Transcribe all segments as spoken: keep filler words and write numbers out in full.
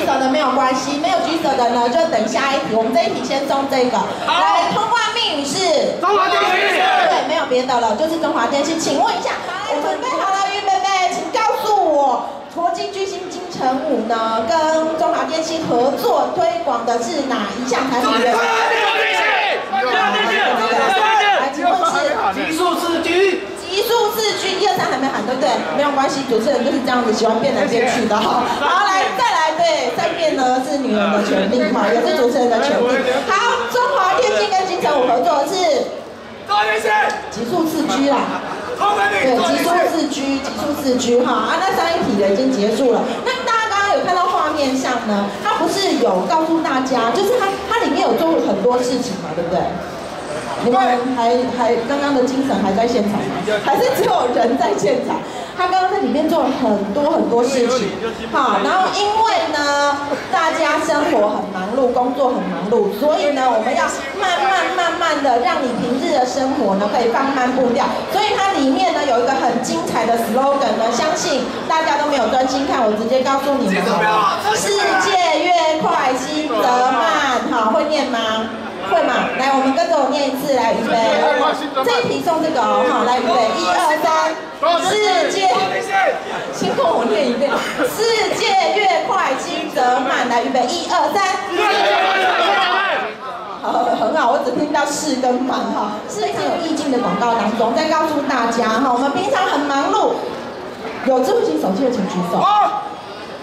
举手的没有关系，没有举手的呢就等下一题。我们这一题先中这个。来，通话密语是中华电信。对，没有别的了，就是中华电信。请问一下，我准备好了，于贝贝，请告诉我，国际巨星金城武呢跟中华电信合作推广的是哪一项产品？中华电信，中华电信，来，请问是激素四 G。 极速四 G， 一二三还没喊，对不对？没有关系，主持人就是这样子，喜欢变来变去的哈。好，来再来，对，再变呢是女人的权利哈，也是主持人的权利。好，中华电信跟金城武合作的是，中华电信极速四 G 啦，对，极速四 G， 极速四 G 哈。啊，那上一题的已经结束了。那大家刚刚有看到画面上呢，它不是有告诉大家，就是它它里面有做很多事情嘛，对不对？ 你们还还刚刚的精神还在现场吗？还是只有人在现场？他刚刚在里面做了很多很多事情，好，然后因为呢，大家生活很忙碌，工作很忙碌，所以呢，我们要慢慢慢慢的让你平日的生活呢可以放慢步调。所以它里面呢有一个很精彩的 slogan 呢，相信大家都没有专心看，我直接告诉你们好了，世界越快，心则慢，好，会念吗？ 会嘛？来，我们跟着我念一次，来，预备。这一题送这个哦，好，来，预备，一二三，世界，先跟我念一遍，世界越快，心则慢。来，预备，一二三，好，很好，我只听到是跟慢哈，是非常有意境的广告当中，在告诉大家哈，我们平常很忙碌，有智慧型手机的请举手。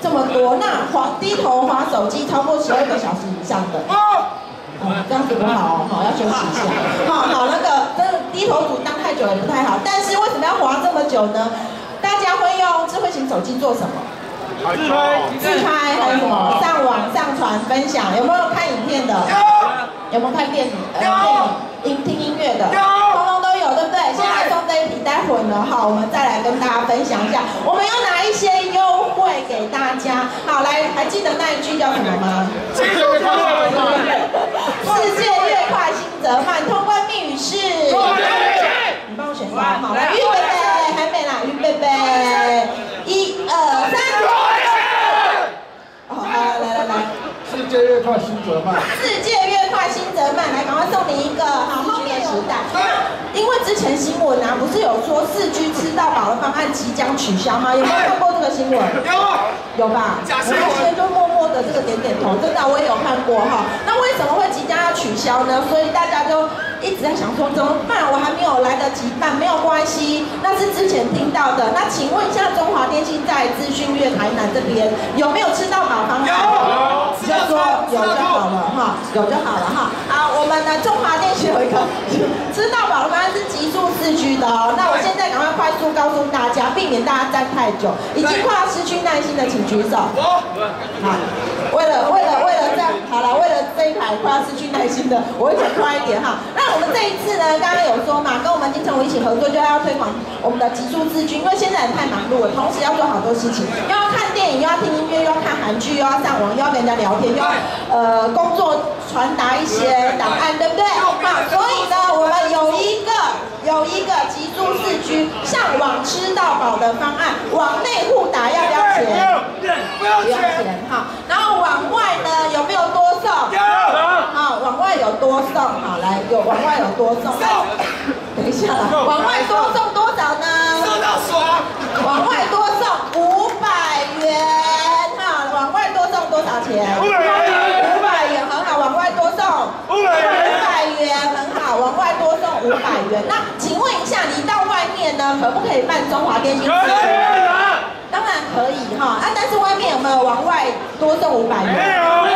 这么多，那滑低头滑手机超过十二个小时以上的，嗯，这样子不好哦，好要休息一下。好好那个，但是低头族当太久也不太好。但是为什么要滑这么久呢？大家会用智慧型手机做什么？自拍、自拍还有什么？上网、上传、分享，有没有看影片的？有。有没有看电影？有。音听音乐的。有。通通都有，对不对？先来送这一题，待会呢，好，我们再来跟大家分享一下，我们有哪一些优。 会给大家好来，还记得那一句叫什么吗？世界越快，心则慢。通关密语是，你帮我选三好来，预备备，还没啦，预备备，一二三，好，来来来来，世界越快，心则慢。世界越快，心则慢。来，赶快送你一个，好，后面时代。 因为之前新闻啊，不是有说四 G 吃到饱的方案即将取消吗？有没有看过这个新闻？有，有吧？我那些就默默的这个点点头，真的我也有看过哈。那为什么会即将要取消呢？所以大家就一直在想说怎么办？我还没有来得及办，没有关系，那是之前听到的。那请问一下，中华电信在资讯月台南这边有没有吃到饱方案？有，只要说有就好了哈，有就好了哈。好，我们呢中华电信有一个吃到饱的方案。 是极速四 G 的哦，那我现在赶快快速告诉大家，避免大家站太久，已经快要失去耐心的，请举手。好，为了为了为了这好了，为了这一排快要失去耐心的，我会讲快一点哈。那我们这一次呢，刚刚有说嘛，跟我们金城武一起合作，就要推广我们的极速四 G， 因为现在人太忙碌了，同时要做好多事情，又要看电影，又要听音乐，又要看韩剧，又要上网，又要跟人家聊天，又要呃工作传达一些档案，对不对？好，所以呢，我们有一个。 有一个极速四 G 上网吃到饱的方案，往内互打要不要钱？不要钱哈。然后往外呢有没有多送？有。好，往外有多送，好来有往外有多送。等一下啦，往外多送多少呢？送到爽。往外多送五百元哈，往外多送多少钱？五百元。五百元很好，往外多送五百元。五百元很好，往外多。 五百元，那请问一下，你到外面呢，可不可以办中华电信？当然可以哈，啊，但是外面有没有往外多送五百元？没有，没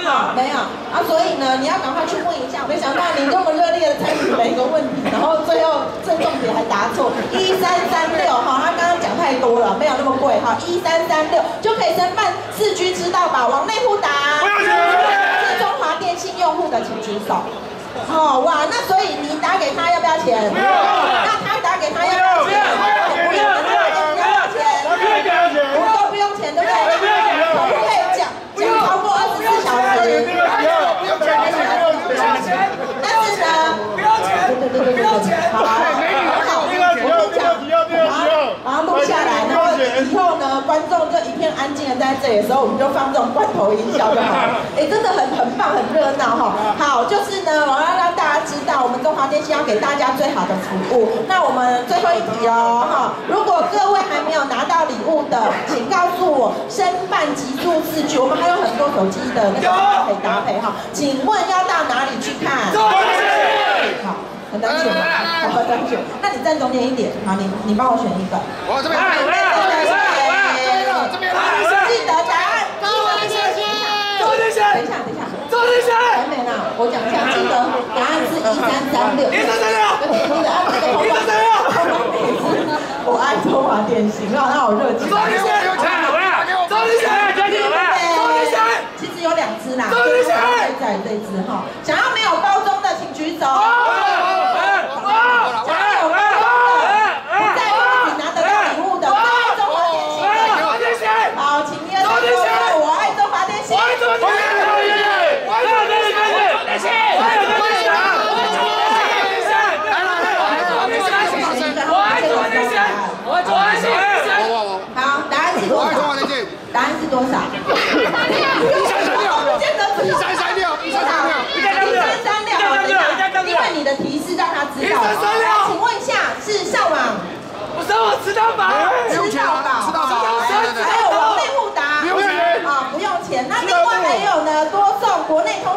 有，没有，啊，所以呢，你要赶快去问一下。没想到你这么热烈的参与每一个问题，然后最后这重点还答错，一三三六哈，他刚刚讲太多了，没有那么贵哈，一三三六就可以申办四 G 吃到饱，往内户打。是中华电信用户的请举手。 哦哇，那所以你打给他要不要钱？不要。那他打给他要不要钱？不要。不要。不要钱。不都不用钱，对不对？可不可以讲讲超过二十四小时？不用钱。不用钱。但是呢，不要钱。对对对对对。好，好，我跟你讲，然后录下来，然后以后呢，观众就一片安静的在这里的时候，我们就放这种罐头音效就好了。哎、欸，真的很很棒，很热闹哈。好，就是呢，我要让大家知道，我们中华电信要给大家最好的服务。那我们最后一题哦哈，如果各位还没有拿到礼物的，请告诉我申办集数字据，我们还有很多手机的那个可以搭配哈。请问要到哪里去看？好。 很单选吗？好，单选。那你站中间一点，好，你你帮我选一个。我这边。好，你站中间。这边。记得答案。周先生。周先生。等一下，等一下。周先生。还没呢，我讲一下，记得答案是一三三六。一三三六。你的案子都一三三六。我爱中华电信，让让我热情。周先生有抢了，周先生，周先生，周先生。其实有两只啦，周先生在这只哈，想要没有包装的请举手。 多少？一三三六，一三三六，一三三六，一三三六，一三三六，因为你的提示让他知道。一三三六，请问一下是上网？我上网吃到饱，吃到饱，吃到饱，还有网内互打，不用钱啊，不用钱。那另外还有呢，多送国内通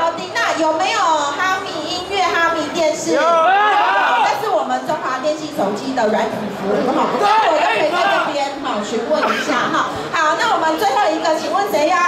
O D。那有没有哈米音乐、哈米电视？有，这是我们中华电信手机的软体服务哈。那我可以在这边哈询问一下哈。好，那我们最后一个，请问谁要？